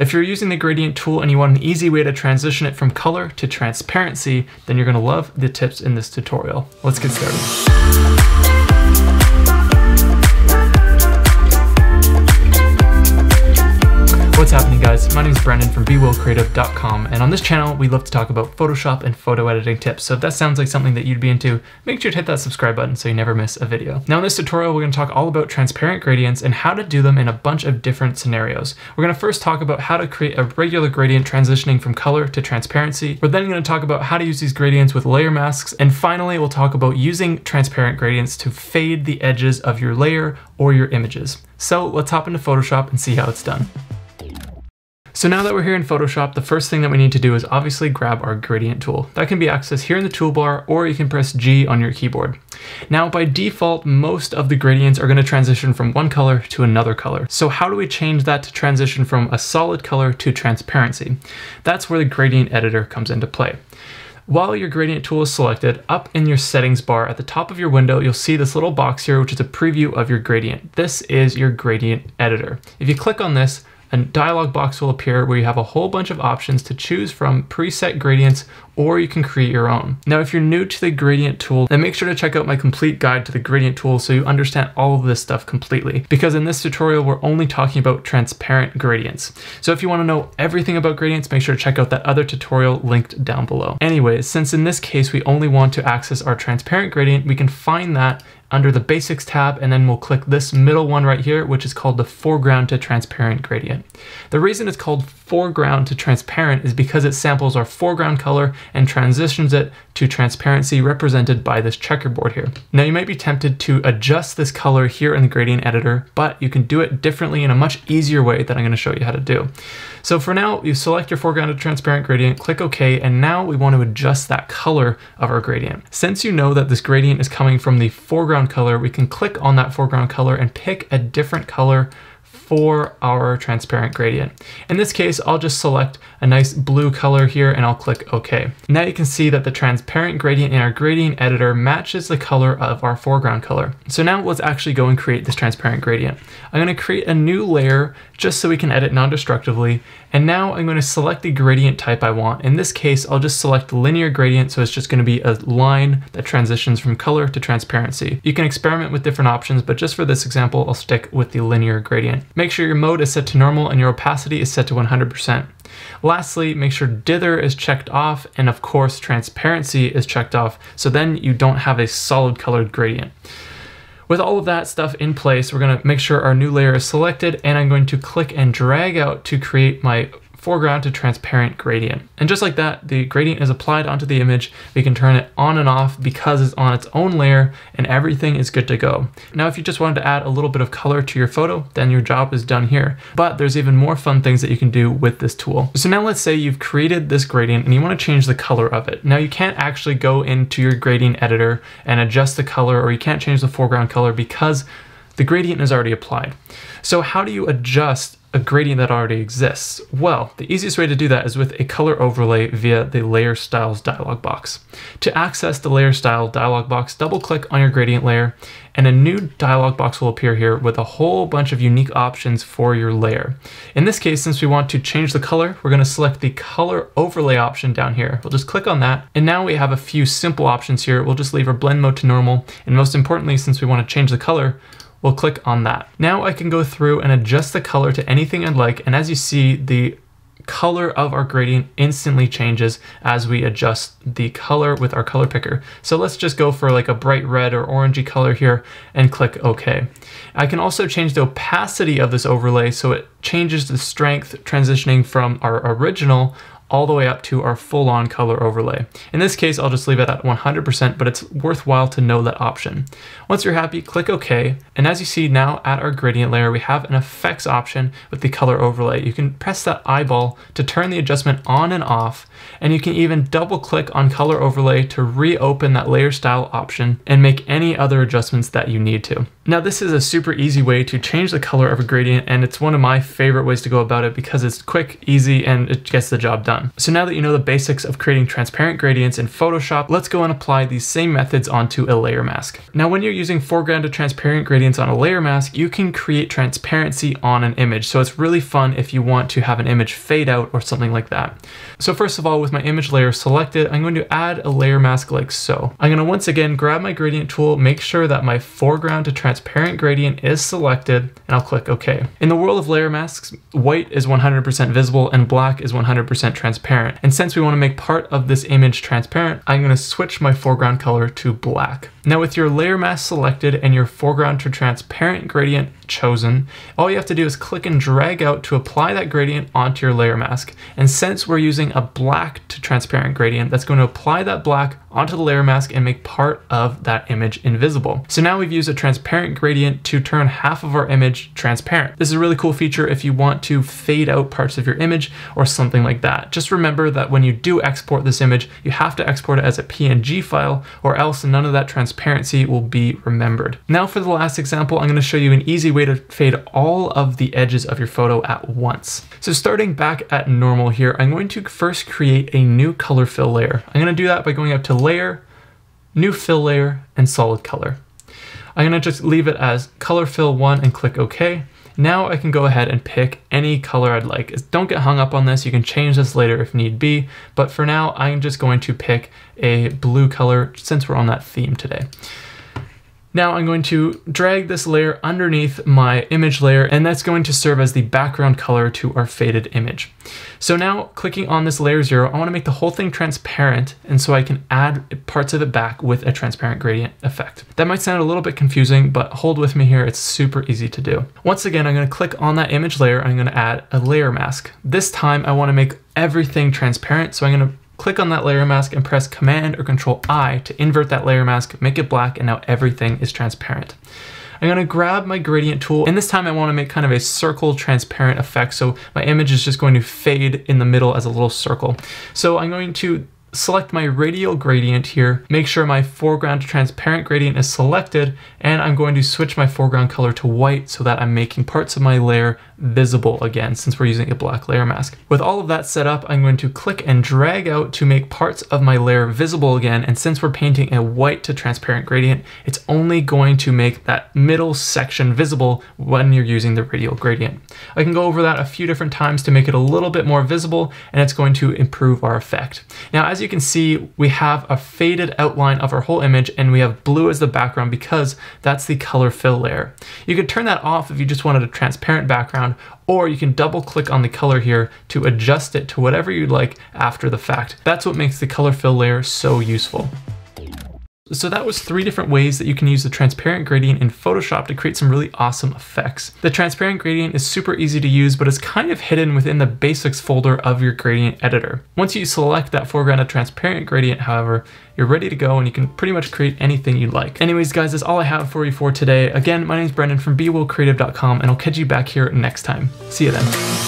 If you're using the gradient tool and you want an easy way to transition it from color to transparency, then you're gonna love the tips in this tutorial. Let's get started. What's happening, guys? My name is Brandon from BeWillCreative.com, and on this channel we love to talk about Photoshop and photo editing tips. So if that sounds like something that you'd be into, make sure to hit that subscribe button so you never miss a video. Now in this tutorial we're going to talk all about transparent gradients and how to do them in a bunch of different scenarios. We're going to first talk about how to create a regular gradient transitioning from color to transparency. We're then going to talk about how to use these gradients with layer masks, and finally we'll talk about using transparent gradients to fade the edges of your layer or your images. So let's hop into Photoshop and see how it's done. So now that we're here in Photoshop, the first thing that we need to do is obviously grab our gradient tool. That can be accessed here in the toolbar, or you can press G on your keyboard. Now by default, most of the gradients are going to transition from one color to another color. So how do we change that to transition from a solid color to transparency? That's where the gradient editor comes into play. While your gradient tool is selected, up in your settings bar at the top of your window, you'll see this little box here, which is a preview of your gradient. This is your gradient editor. If you click on this, a dialog box will appear where you have a whole bunch of options to choose from, preset gradients, or you can create your own. Now, if you're new to the gradient tool, then make sure to check out my complete guide to the gradient tool so you understand all of this stuff completely, because in this tutorial, we're only talking about transparent gradients. So if you want to know everything about gradients, make sure to check out that other tutorial linked down below. Anyways, since in this case, we only want to access our transparent gradient, we can find that under the Basics tab, and then we'll click this middle one right here, which is called the Foreground to Transparent Gradient. The reason it's called Foreground to Transparent is because it samples our foreground color and transitions it to transparency, represented by this checkerboard here. Now you might be tempted to adjust this color here in the gradient editor, but you can do it differently in a much easier way that I'm going to show you how to do. So for now, you select your foreground to transparent gradient, click OK, and now we want to adjust that color of our gradient. Since you know that this gradient is coming from the foreground color, we can click on that foreground color and pick a different color for our transparent gradient. In this case, I'll just select a nice blue color here and I'll click OK. Now you can see that the transparent gradient in our gradient editor matches the color of our foreground color. So now let's actually go and create this transparent gradient. I'm going to create a new layer just so we can edit non-destructively. And now I'm going to select the gradient type I want. In this case, I'll just select linear gradient. So it's just going to be a line that transitions from color to transparency. You can experiment with different options, but just for this example, I'll stick with the linear gradient. Make sure your mode is set to normal and your opacity is set to 100%. Lastly, make sure dither is checked off, and of course transparency is checked off, so then you don't have a solid colored gradient. With all of that stuff in place, we're going to make sure our new layer is selected, and I'm going to click and drag out to create my foreground to transparent gradient. And just like that, the gradient is applied onto the image. We can turn it on and off because it's on its own layer, and everything is good to go. Now, if you just wanted to add a little bit of color to your photo, then your job is done here. But there's even more fun things that you can do with this tool. So now let's say you've created this gradient and you want to change the color of it. Now you can't actually go into your gradient editor and adjust the color, or you can't change the foreground color because the gradient is already applied. So how do you adjust a gradient that already exists? Well, the easiest way to do that is with a color overlay via the layer styles dialog box. To access the layer style dialog box, double click on your gradient layer, and a new dialog box will appear here with a whole bunch of unique options for your layer. In this case, since we want to change the color, we're going to select the color overlay option down here. We'll just click on that, and now we have a few simple options here. We'll just leave our blend mode to normal, and most importantly, since we want to change the color, we'll click on that. Now I can go through and adjust the color to anything I'd like, and as you see, the color of our gradient instantly changes as we adjust the color with our color picker. So let's just go for like a bright red or orangey color here and click OK. I can also change the opacity of this overlay so it changes the strength, transitioning from our original all the way up to our full-on color overlay. In this case, I'll just leave it at 100%, but it's worthwhile to know that option. Once you're happy, click OK. And as you see now at our gradient layer, we have an effects option with the color overlay. You can press that eyeball to turn the adjustment on and off, and you can even double click on color overlay to reopen that layer style option and make any other adjustments that you need to. Now, this is a super easy way to change the color of a gradient, and it's one of my favorite ways to go about it because it's quick, easy, and it gets the job done. done. So now that you know the basics of creating transparent gradients in Photoshop, let's go and apply these same methods onto a layer mask. Now, when you're using foreground to transparent gradients on a layer mask, you can create transparency on an image. So it's really fun if you want to have an image fade out or something like that. So first of all, with my image layer selected, I'm going to add a layer mask like so. I'm going to once again grab my gradient tool, make sure that my foreground to transparent gradient is selected, and I'll click OK. In the world of layer masks, white is 100% visible and black is 100% transparent. And since we want to make part of this image transparent, I'm going to switch my foreground color to black. Now, with your layer mask selected and your foreground to transparent gradient chosen, all you have to do is click and drag out to apply that gradient onto your layer mask. And since we're using a black to transparent gradient, that's going to apply that black onto the layer mask and make part of that image invisible. So now we've used a transparent gradient to turn half of our image transparent. This is a really cool feature if you want to fade out parts of your image or something like that. Just remember that when you do export this image, you have to export it as a PNG file, or else none of that transparency will be remembered. Now for the last example, I'm going to show you an easy way to fade all of the edges of your photo at once. So starting back at normal here, I'm going to first create a new color fill layer. I'm going to do that by going up to Layer, New Fill Layer, and Solid Color. I'm going to just leave it as Color Fill 1 and click OK. Now I can go ahead and pick any color I'd like. Don't get hung up on this. You can change this later if need be, but for now I'm just going to pick a blue color since we're on that theme today. Now I'm going to drag this layer underneath my image layer, and that's going to serve as the background color to our faded image. So now clicking on this layer 0, I want to make the whole thing transparent, and so I can add parts of it back with a transparent gradient effect. That might sound a little bit confusing, but hold with me here, it's super easy to do. Once again, I'm going to click on that image layer, I'm going to add a layer mask. This time I want to make everything transparent, so I'm going to click on that layer mask and press Command or Control I to invert that layer mask, make it black, and now everything is transparent. I'm going to grab my gradient tool, and this time I want to make kind of a circle transparent effect, so my image is just going to fade in the middle as a little circle. So I'm going to select my radial gradient here, make sure my foreground to transparent gradient is selected, and I'm going to switch my foreground color to white so that I'm making parts of my layer visible again, since we're using a black layer mask. With all of that set up, I'm going to click and drag out to make parts of my layer visible again, and since we're painting a white to transparent gradient, it's only going to make that middle section visible when you're using the radial gradient. I can go over that a few different times to make it a little bit more visible, and it's going to improve our effect. Now, as you can see, we have a faded outline of our whole image, and we have blue as the background because that's the color fill layer. You could turn that off if you just wanted a transparent background, or you can double click on the color here to adjust it to whatever you'd like after the fact. That's what makes the color fill layer so useful. So that was 3 different ways that you can use the transparent gradient in Photoshop to create some really awesome effects. The transparent gradient is super easy to use, but it's kind of hidden within the basics folder of your gradient editor. Once you select that foreground to transparent gradient, however, you're ready to go and you can pretty much create anything you'd like. Anyways, guys, that's all I have for you for today. Again, my name's Brendan from BeWillCreative.com, and I'll catch you back here next time. See you then.